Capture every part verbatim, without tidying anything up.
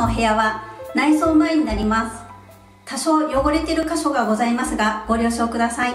のお部屋は内装前になります。多少汚れている箇所がございますがご了承ください。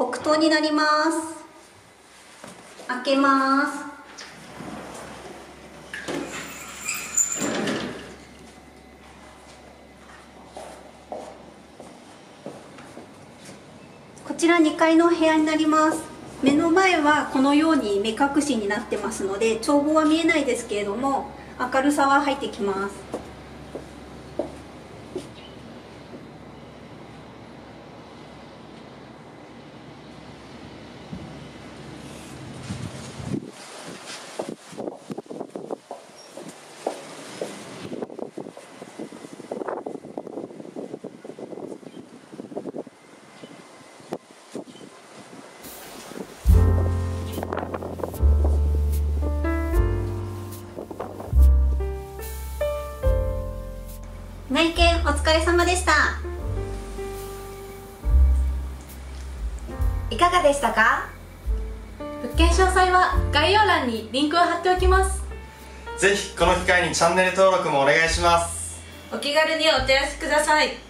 北東になります。開けます。こちらにかいのお部屋になります。目の前はこのように目隠しになってますので、眺望は見えないですけれども明るさは入ってきます。内見お疲れ様でした。いかがでしたか？物件詳細は概要欄にリンクを貼っておきます。ぜひこの機会にチャンネル登録もお願いします。お気軽にお問い合わせください。